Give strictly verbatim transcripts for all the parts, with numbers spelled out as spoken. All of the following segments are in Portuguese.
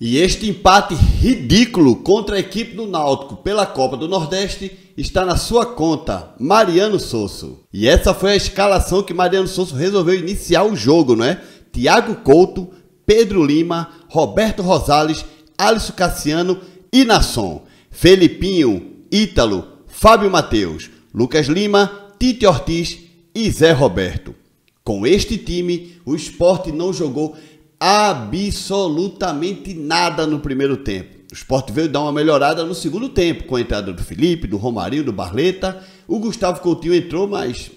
E este empate ridículo contra a equipe do Náutico pela Copa do Nordeste está na sua conta, Mariano Soso. E essa foi a escalação que Mariano Soso resolveu iniciar o jogo, não é? Thiago Couto, Pedro Lima, Roberto Rosales, Alisson Cassiano e Nasson. Felipinho, Ítalo, Fábio Matheus, Lucas Lima, Tite Ortiz e Zé Roberto. Com este time, o Sport não jogou absolutamente nada no primeiro tempo. O Sport veio dar uma melhorada no segundo tempo, com a entrada do Felipe, do Romarinho, do Barleta. O Gustavo Coutinho entrou, mas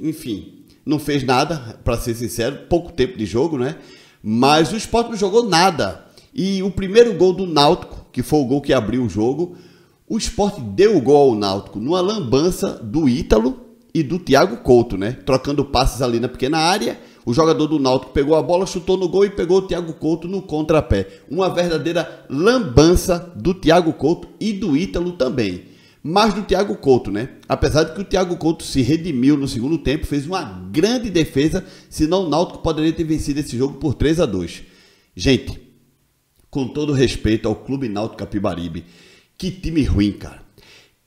enfim, não fez nada, para ser sincero, pouco tempo de jogo, né? Mas o Sport não jogou nada. E o primeiro gol do Náutico, que foi o gol que abriu o jogo, o Sport deu o gol ao Náutico numa lambança do Ítalo e do Thiago Couto, né? Trocando passes ali na pequena área. O jogador do Náutico pegou a bola, chutou no gol e pegou o Thiago Couto no contrapé. Uma verdadeira lambança do Thiago Couto e do Ítalo também. Mas do Thiago Couto, né? Apesar de que o Thiago Couto se redimiu no segundo tempo, fez uma grande defesa, senão o Náutico poderia ter vencido esse jogo por três a dois. Gente, com todo respeito ao Clube Náutico Capibaribe, que time ruim, cara.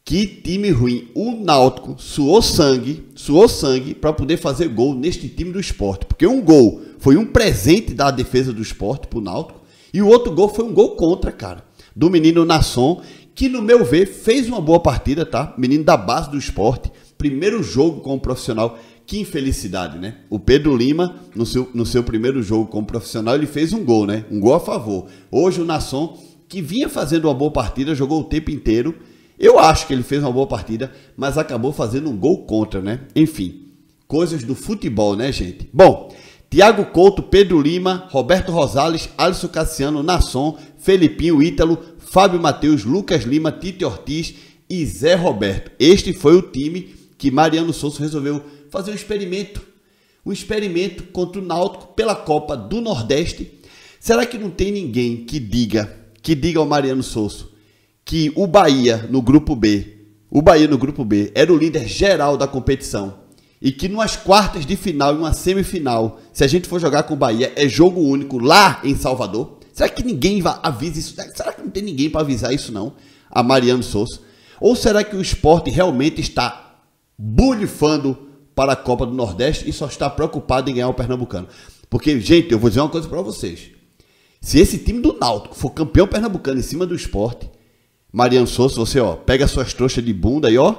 Que time ruim. O Náutico suou sangue, suou sangue para poder fazer gol neste time do Sport. Porque um gol foi um presente da defesa do Sport pro Náutico. E o outro gol foi um gol contra, cara. Do menino Nasson, que no meu ver fez uma boa partida, tá? Menino da base do Sport. Primeiro jogo como profissional. Que infelicidade, né? O Pedro Lima, no seu, no seu primeiro jogo como profissional, ele fez um gol, né? Um gol a favor. Hoje o Nasson, que vinha fazendo uma boa partida, jogou o tempo inteiro. Eu acho que ele fez uma boa partida, mas acabou fazendo um gol contra, né? Enfim, coisas do futebol, né, gente? Bom, Thiago Couto, Pedro Lima, Roberto Rosales, Alisson Cassiano, Nasson, Felipinho, Ítalo, Fábio Matheus, Lucas Lima, Tite Ortiz e Zé Roberto. Este foi o time que Mariano Souza resolveu fazer um experimento. Um experimento contra o Náutico pela Copa do Nordeste. Será que não tem ninguém que diga, que diga ao Mariano Souza, que o Bahia no grupo B, o Bahia no grupo B era o líder geral da competição e que numas quartas de final e uma semifinal, se a gente for jogar com o Bahia, é jogo único lá em Salvador? Será que ninguém avisa isso? Será que não tem ninguém para avisar isso não, a Mariano Souza? Ou será que o Sport realmente está bulhufando para a Copa do Nordeste e só está preocupado em ganhar o Pernambucano? Porque, gente, eu vou dizer uma coisa para vocês. Se esse time do Náutico for campeão pernambucano em cima do Sport, Mariano Souza, você ó, pega suas trouxas de bunda aí, ó,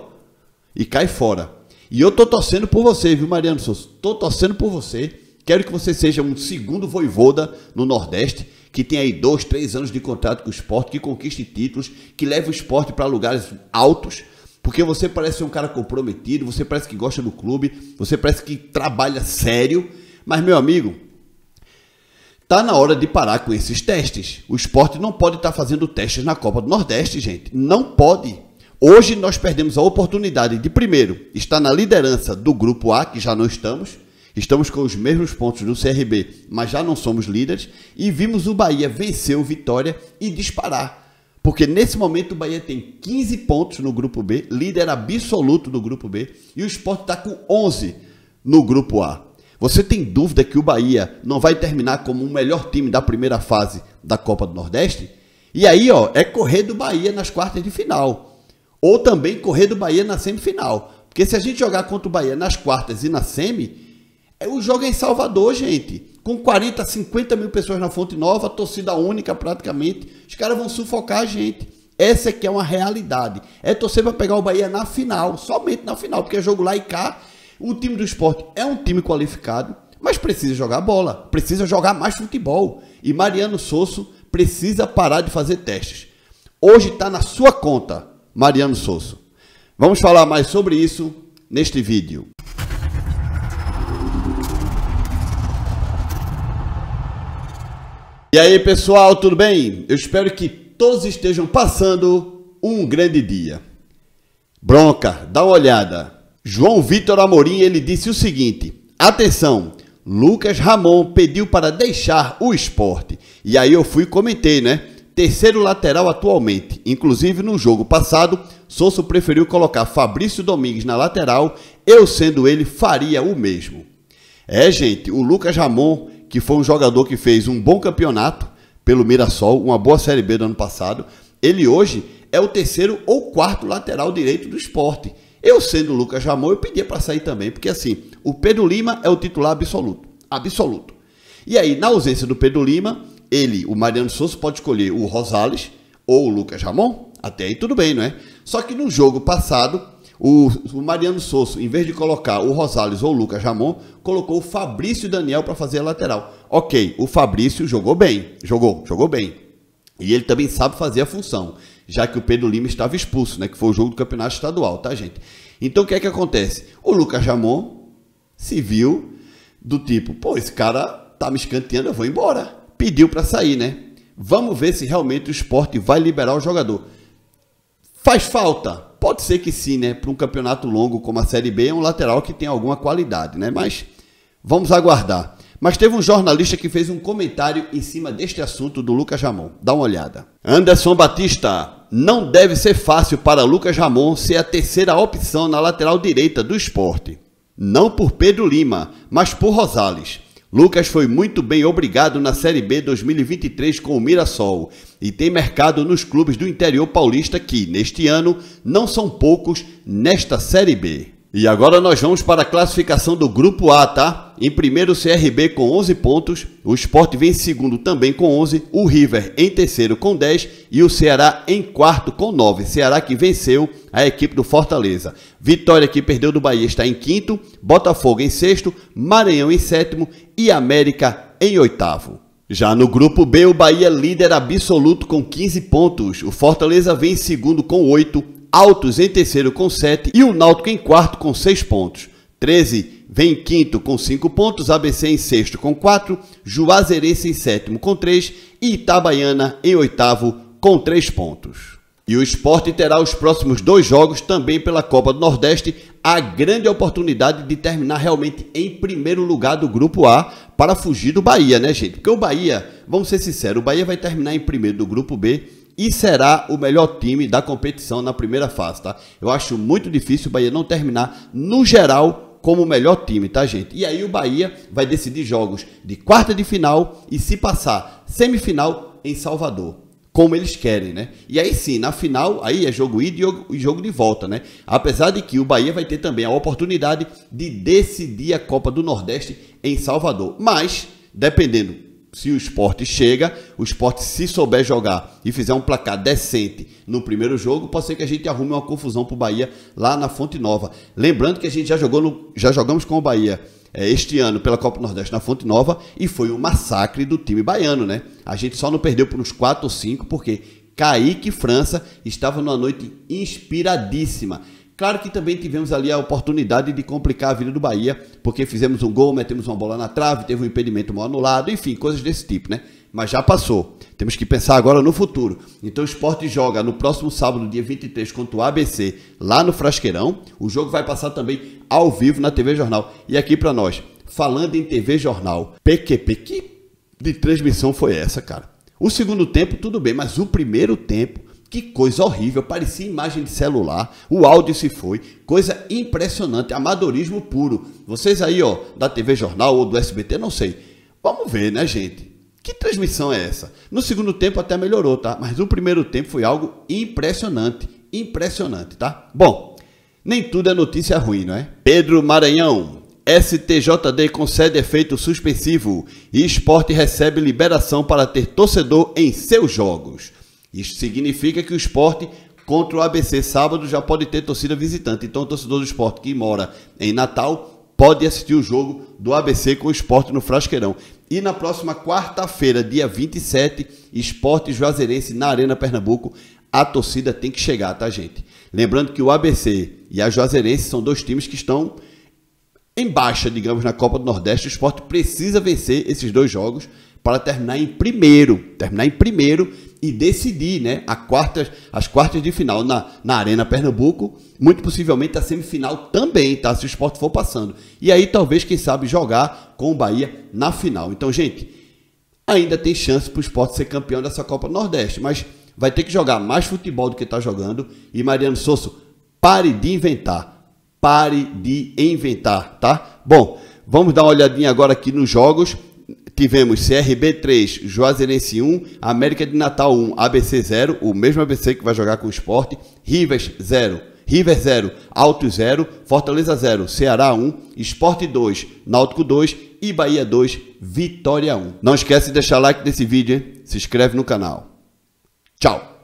e cai fora. E eu tô torcendo por você, viu, Mariano Souza? Tô torcendo por você. Quero que você seja um segundo voivoda no Nordeste, que tenha aí dois, três anos de contrato com o Sport, que conquiste títulos, que leve o Sport para lugares altos, porque você parece ser um cara comprometido, você parece que gosta do clube, você parece que trabalha sério. Mas, meu amigo, tá na hora de parar com esses testes. O Sport não pode estar fazendo testes na Copa do Nordeste, gente. Não pode. Hoje nós perdemos a oportunidade de, primeiro, estar na liderança do Grupo A, que já não estamos. Estamos com os mesmos pontos do C R B, mas já não somos líderes. E vimos o Bahia vencer o Vitória e disparar. Porque nesse momento o Bahia tem quinze pontos no Grupo B, líder absoluto do Grupo B. E o Sport está com onze no Grupo A. Você tem dúvida que o Bahia não vai terminar como o melhor time da primeira fase da Copa do Nordeste? E aí, ó, é correr do Bahia nas quartas de final. Ou também correr do Bahia na semifinal. Porque se a gente jogar contra o Bahia nas quartas e na semi, o jogo é em Salvador, gente. Com quarenta, cinquenta mil pessoas na Fonte Nova, torcida única praticamente. Os caras vão sufocar a gente. Essa que é uma realidade. É torcer para pegar o Bahia na final, somente na final, porque é jogo lá e cá. O time do Sport é um time qualificado, mas precisa jogar bola, precisa jogar mais futebol. E Mariano Souza precisa parar de fazer testes. Hoje está na sua conta, Mariano Souza. Vamos falar mais sobre isso neste vídeo. E aí, pessoal, tudo bem? Eu espero que todos estejam passando um grande dia. Bronca, dá uma olhada. João Vitor Amorim, ele disse o seguinte: atenção, Lucas Ramon pediu para deixar o Sport. E aí eu fui e comentei, né? Terceiro lateral atualmente. Inclusive no jogo passado, Souza preferiu colocar Fabrício Domingues na lateral. Eu, sendo ele, faria o mesmo. É, gente, o Lucas Ramon, que foi um jogador que fez um bom campeonato, pelo Mirassol, uma boa Série B do ano passado. Ele hoje é o terceiro ou quarto lateral direito do Sport. Eu, sendo o Lucas Jamon, eu pedia para sair também, porque assim, o Pedro Lima é o titular absoluto, absoluto. E aí, na ausência do Pedro Lima, ele, o Mariano Souza, pode escolher o Rosales ou o Lucas Jamon. Até aí tudo bem, não é? Só que no jogo passado, o, o Mariano Soso, em vez de colocar o Rosales ou o Lucas Jamon, colocou o Fabrício Daniel para fazer a lateral. Ok, o Fabrício jogou bem, jogou, jogou bem. E ele também sabe fazer a função, já que o Pedro Lima estava expulso, né? Que foi o jogo do campeonato estadual, tá, gente? Então, o que é que acontece? O Lucas Jamon se viu do tipo, pô, esse cara tá me escanteando, eu vou embora. Pediu para sair, né? Vamos ver se realmente o Sport vai liberar o jogador. Faz falta? Pode ser que sim, né? Para um campeonato longo como a Série B, é um lateral que tem alguma qualidade, né? Mas vamos aguardar. Mas teve um jornalista que fez um comentário em cima deste assunto do Lucas Jamon. Dá uma olhada. Anderson Batista, não deve ser fácil para Lucas Jamon ser a terceira opção na lateral direita do Sport. Não por Pedro Lima, mas por Rosales. Lucas foi muito bem obrigado na Série B dois mil e vinte e três com o Mirassol e tem mercado nos clubes do interior paulista que, neste ano, não são poucos nesta Série B. E agora nós vamos para a classificação do Grupo A, tá? Em primeiro o C R B com onze pontos, o Sport vem em segundo também com onze, o River em terceiro com dez e o Ceará em quarto com nove. Ceará que venceu a equipe do Fortaleza. Vitória que perdeu do Bahia está em quinto, Botafogo em sexto, Maranhão em sétimo e América em oitavo. Já no Grupo B, o Bahia é líder absoluto com quinze pontos, o Fortaleza vem em segundo com oito, Altos em terceiro com sete e o Náutico em quarto com seis pontos. treze vem em quinto com cinco pontos, A B C em sexto com quatro, Juazeirense em sétimo com três e Itabaiana em oitavo com três pontos. E o Sport terá os próximos dois jogos também pela Copa do Nordeste a grande oportunidade de terminar realmente em primeiro lugar do Grupo A para fugir do Bahia, né, gente? Porque o Bahia, vamos ser sinceros, o Bahia vai terminar em primeiro do Grupo B e será o melhor time da competição na primeira fase, tá? Eu acho muito difícil o Bahia não terminar, no geral, como o melhor time, tá, gente? E aí o Bahia vai decidir jogos de quarta de final e, se passar, semifinal em Salvador, como eles querem, né? E aí sim, na final, aí é jogo ida e jogo de volta, né? Apesar de que o Bahia vai ter também a oportunidade de decidir a Copa do Nordeste em Salvador. Mas, dependendo... Se o Sport chega, o Sport se souber jogar e fizer um placar decente no primeiro jogo, pode ser que a gente arrume uma confusão para o Bahia lá na Fonte Nova. Lembrando que a gente já, jogou no, já jogamos com o Bahia é, este ano pela Copa do Nordeste na Fonte Nova e foi um massacre do time baiano, né? A gente só não perdeu por uns quatro ou cinco porque Kaique França estava numa noite inspiradíssima. Claro que também tivemos ali a oportunidade de complicar a vida do Bahia, porque fizemos um gol, metemos uma bola na trave, teve um impedimento mal anulado, enfim, coisas desse tipo, né? Mas já passou. Temos que pensar agora no futuro. Então o Sport joga no próximo sábado, dia vinte e três, contra o A B C, lá no Frasqueirão. O jogo vai passar também ao vivo na T V Jornal. E aqui pra nós, falando em T V Jornal, P Q P, que de transmissão foi essa, cara? O segundo tempo, tudo bem, mas o primeiro tempo... Que coisa horrível, parecia imagem de celular, o áudio se foi, coisa impressionante, amadorismo puro. Vocês aí, ó, da T V Jornal ou do S B T, não sei. Vamos ver, né, gente? Que transmissão é essa? No segundo tempo até melhorou, tá? Mas no primeiro tempo foi algo impressionante, impressionante, tá? Bom, nem tudo é notícia ruim, não é? Pedro Maranhão, S T J D concede efeito suspensivo e Sport recebe liberação para ter torcedor em seus jogos. Isso significa que o Sport contra o A B C sábado já pode ter torcida visitante. Então o torcedor do Sport que mora em Natal pode assistir o jogo do A B C com o Sport no Frasqueirão. E na próxima quarta-feira, dia vinte e sete, Sport Juazeirense na Arena Pernambuco, a torcida tem que chegar, tá, gente? Lembrando que o A B C e a Juazeirense são dois times que estão em baixa, digamos, na Copa do Nordeste. O Sport precisa vencer esses dois jogos para terminar em primeiro, terminar em primeiro e decidir, né, a quartas, as quartas de final na, na Arena Pernambuco, muito possivelmente a semifinal também, tá? Se o Sport for passando. E aí talvez, quem sabe, jogar com o Bahia na final. Então, gente, ainda tem chance para o Sport ser campeão dessa Copa do Nordeste, mas vai ter que jogar mais futebol do que está jogando. E Mariano Soso, pare de inventar, pare de inventar, tá? Bom, vamos dar uma olhadinha agora aqui nos jogos. Tivemos C R B três, Juazeirense um, América de Natal um, A B C zero, o mesmo A B C que vai jogar com o Sport, Rivers zero, River zero, Alto zero, Fortaleza zero, Ceará um, Sport dois, Náutico dois e Bahia dois, Vitória um. Não esquece de deixar like nesse vídeo, hein? Se inscreve no canal. Tchau!